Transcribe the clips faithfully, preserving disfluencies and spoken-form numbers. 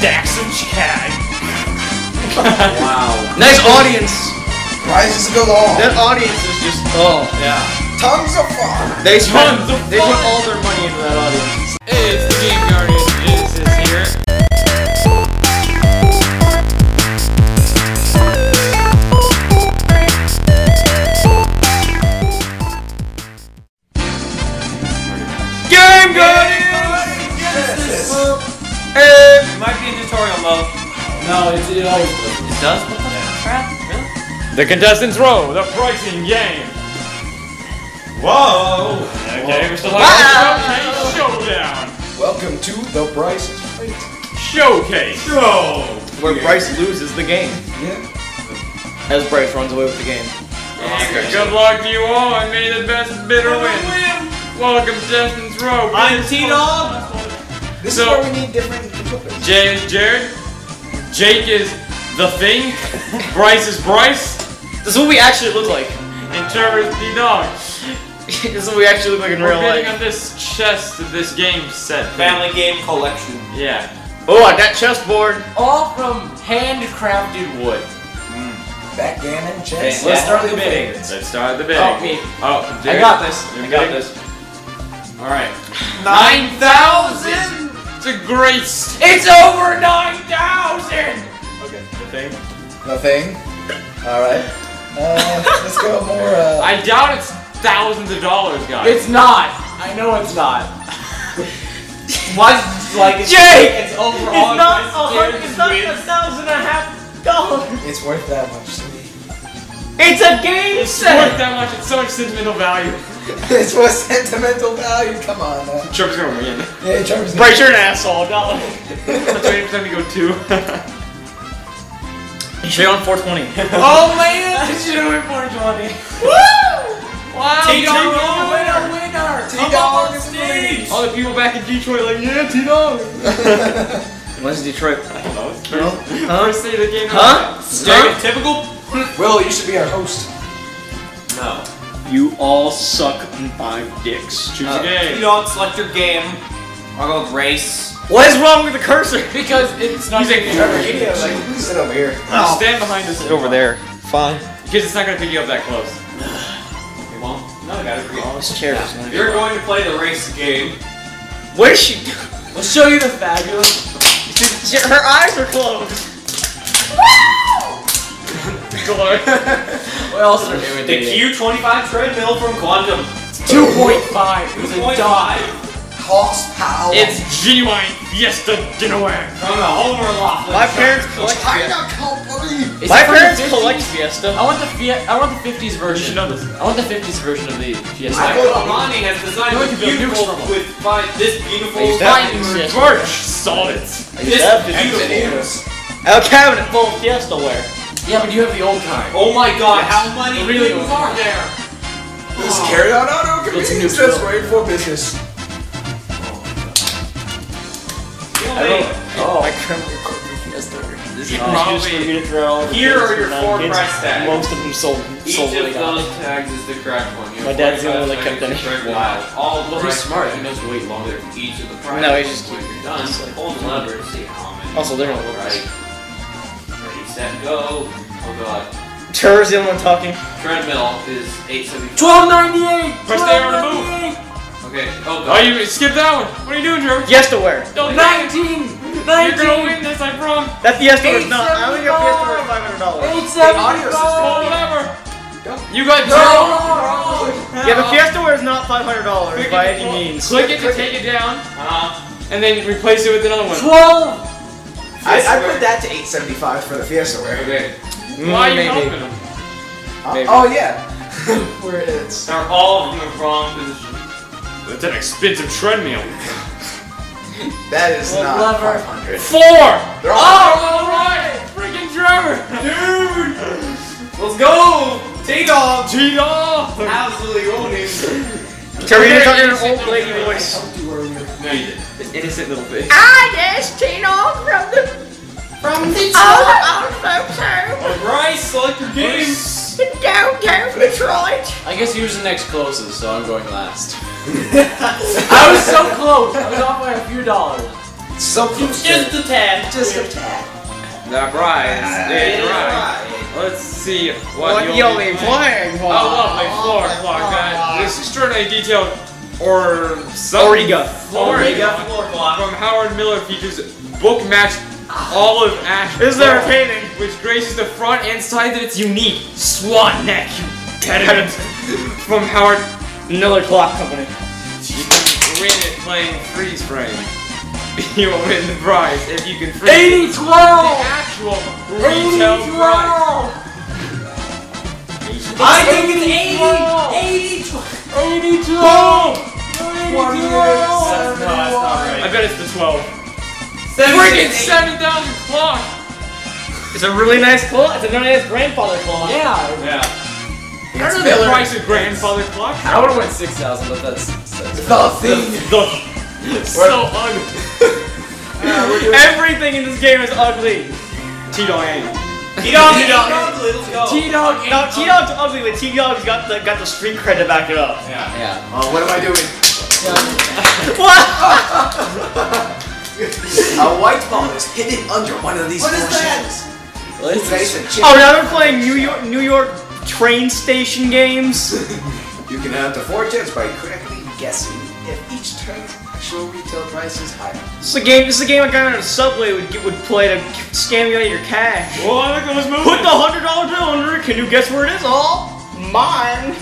stacks of shag. Wow. Nice audience. Bryce is a good all. That audience is just, oh, yeah. Tons of fun. They spent, Tons of fun. They put all their money into that audience. It's the Game Guardian. Is this here? Game Guardians! Genesis! Hey! It might be in tutorial mode. No, it, it always does. It does? What the crap? Really? The contestants row, the pricing game. Whoa! Okay, Whoa. we're still on the showdown. Welcome to the Bryce Fight Showcase. Show! Where yeah. Bryce loses the game. Yeah. As Bryce runs away with the game. Yeah, okay. Good luck to you all, and may the best bidder win. win. Welcome to Justin's Row. I'm T-Dog. This so, is where we need different equipment. Jay is Jared. Jake is the thing. Bryce is Bryce. This is what we actually look like. And Trevor is T-Dog. This is what we actually look like in We're real life. We're bidding on this chest of this game set. Family game collection. Yeah. Oh, I got chessboard. All from handcrafted wood. Backgammon chess. Let's start the bidding. Let's start the bidding. Oh, me. Oh, Jared. I got this. You're I got bidding? this. Alright. Nine thousand? It's a great st It's over nine thousand! Okay, the thing. The thing? Alright. Uh, let's go more, uh... I doubt it's thousands of dollars, guys. It's not! I know it's not. What? Like, it's, Jake! It's over it's all not a hundred, It's not a thousand and a half dollars! It's worth that much to me. It's a game it's set! It's worth that much, it's so much sentimental value. It's for sentimental value, come on now. Trevor's gonna win. Yeah, Trevor's gonna win. Bryce, you're an asshole, not like... That's waiting for them to go two. You should be on four twenty. Oh man! You should have went four twenty. Woo! Wow, T-Dog is the winner! winner. T-Dog is the All the people back in Detroit are like, yeah, T-Dog! When's Detroit? I don't know, it's crazy. Huh? First day of the game. Huh? Stereotypical? Will, you should be our host. No. You all suck and five dicks. Choose uh, a game. You don't select your game. I'll go with race. What is wrong with the cursor? Because it's not going to pick you up. Like, sit over here. Oh. Stand behind us. Sit over there. Fine. Because it's not going to pick you up that close. It won't. No, I got it. This chair is going to You're going to play the race game. What is she doing? We'll show you the fabulous. Her eyes are closed. What else are we doing? The Q twenty-five treadmill from Quantum. two point five. It was a dog. Horsepower. It's genuine Fiesta dinnerware from the Homer Loft. My parents collect Fiesta. My parents collect Fiesta. I want the Fiesta. I want the fifties version. You should know this. I want the fifties version of the Fiesta. Michael Amani has designed this beautiful with this beautiful birch solids. This beautiful. A cabinet full of Fiesta ware. Yeah, but you have the old time. Oh my god, yes. How many really people are there? This oh. carry on auto convenience that's great for business. Oh, I don't know. Oh, I can't record the Fiesta. This is probably. Here are your four price tags. Most of them sold. Each sold of those tags is the correct one. My dad's the only one that kept them. Wow. All the He's smart. He knows to wait longer. Each of the price. No, he's just keeping it done. Hold the lever and see how many. Also, they're gonna look right. Set, go. Oh god. Trevor's the only one talking. Treadmill is eight seventy-five. twelve ninety-eight! Press there on the move! Okay, oh god. Oh, you skip that one! What are you doing, Trevor? Yes to wear. No, nineteen! You're gonna win this, I promise! That Fiesta was not. I only got Fiesta for five hundred dollars. eight seventy-five! Audio system. Oh, whatever! Go. You got zero! No, no, no. Yeah, but Fiesta wear is not five hundred dollars by any means. Click it to take it down, uh-huh. and then replace it with another one. twelve! I, I put that to eight seventy-five for the Fiesta wear. Okay. Why are you helping them? Uh, oh yeah. Where it is. They're all in the wrong position. That's an expensive treadmill. That is well, not lever. five hundred. Four! They're all oh, alright! Freaking Trevor! Dude! Let's go! T-Dog! T-Dog! Absolutely owning. Trevor, you're talking in an old lady voice. No, you didn't. The innocent little bitch. I guess Tino from the from the old folks home. All right, select your game. Go, go, Detroit. I guess yours the next closest, so I'm going last. I was so close. I was off by a few dollars. So close. Just a tad. Just a tad. Now, Bryce, it's right. Let's see what, what you'll be playing for. I love my floor clock, guys. This extraordinary detail or something. Origa. Origa floor clock. From Howard Miller features book match olive ash. Is there a painting? Which graces the front and side that it's unique. Swan neck. Pediment. From Howard Miller Clock Company. You win it playing freeze frame. You'll win the prize if you can freeze eighty twelve! The actual retail prize. I think it's eighty twelve! eighty twelve! eighty twelve! I bet it's the twelve. Freaking seven thousand clock! It's a really nice clock. It's a really nice grandfather clock. Yeah. Yeah. I don't know the price of grandfather clock. I would have went six thousand, but that's six thousand. The thing! The, the, so ugly. uh, Everything in this game is ugly. T-Dog ain't. T-Dog ain't ugly, let's go. T-Dog ain't. No, T-Dog's ugly, but T-Dog's got the, got the street cred to back it up. Yeah. Yeah. Uh, what am I doing? What? A white ball is hidden under one of these portions. What is that? Well, it's it's oh, now they're playing New York, New York train station games. You can add to four chips by correctly guessing if each turn's actual retail price is higher. This is a game. This is a game a guy on a subway would would play to scam you out of your cash. Well, I look at this movie. Put the hundred dollar bill under it. Can you guess where it is? All mine.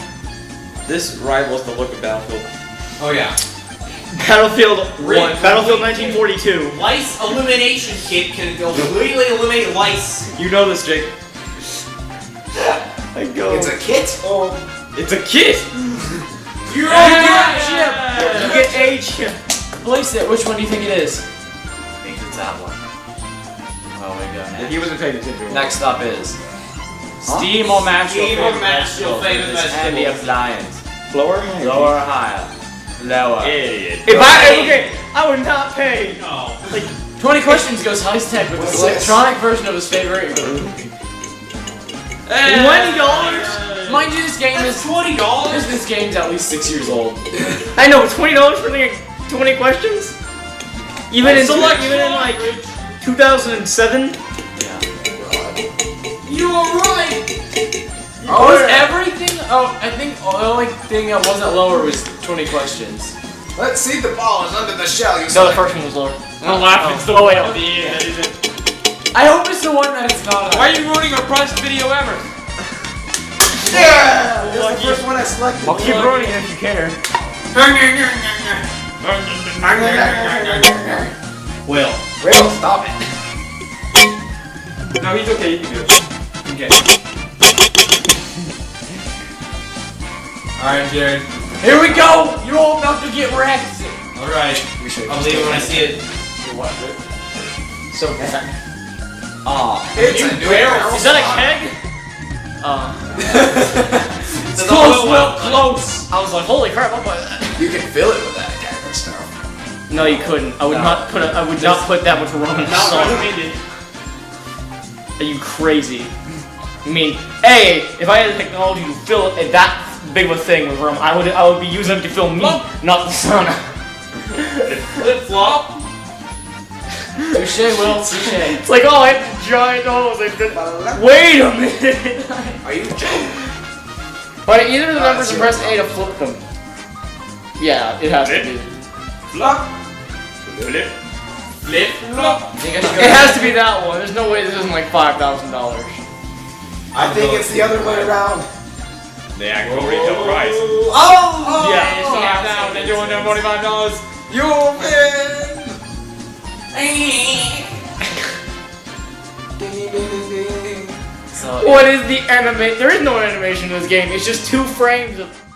This rivals the look of Battlefield. Oh yeah. Battlefield one. Battlefield nineteen forty-two. Lice elimination kit can completely eliminate lice. You know this, Jake. I go. It's a kit. Or it's a kit. You're on that chip. You get a chip. Place it. Which one do you think it is? I think it's that one. Oh my god. If he wasn't paying attention. Next up is huh? steam or mash. Steam or mash. Your favorite heavy appliance. Lower or higher? Lower or higher? Lower. Idiot. If I okay, I would not pay. No. Like twenty questions goes high tech with the electronic version of his favorite. Hey, twenty dollars? Uh, Mind you, this game that's is twenty dollars. This game's at least six years old. I know twenty dollars for like twenty questions. Even that's in so much, even in like two thousand and seven. Yeah. You are right. Oh, was everything? Oh, I think the only thing that wasn't lower was twenty questions. Let's see, the ball is under the shell. You no, the first one was lower. Don't laugh. It's the one at the end. That isn't. I hope it's the one that it's not. Why are you ruining our best video ever? Yeah, that's the first one I selected. I'll keep ruining it if you care. Will. Will, stop it. No, he's okay. You can do it. Okay. Alright, Jared. Here we go! You're all about to get wrecked! Alright. I'll leave it when I see it. What? So bad. Aw. Oh, it's a barrel. Is that a keg? Uh. It's close, Will, close! I was like, holy crap, I'll buy that. You can fill it with that dagger stuff. No, you couldn't. I would no. not put a, I would There's not put that much rum in the salt. Are you crazy? I mean, A, if I had the technology to fill it at that big of a thing with room. I would I would be using them to film me, Flop. not the sauna. Flip flop. Touche, Will. Touche. It's like, oh, I have the giant holes. Like, wait a minute. Are you joking? But either of the uh, members press A to flip them. Yeah, it has flip. to be. Flop. Flip. Flip. Flop. I think I it has to be that one. There's no way this isn't like five thousand dollars. I think it's the other way around. The actual retail price. Oh! oh yeah, it's five thousand. Then you want to forty-five dollars. You win. What is the animate? There is no animation in this game. It's just two frames of.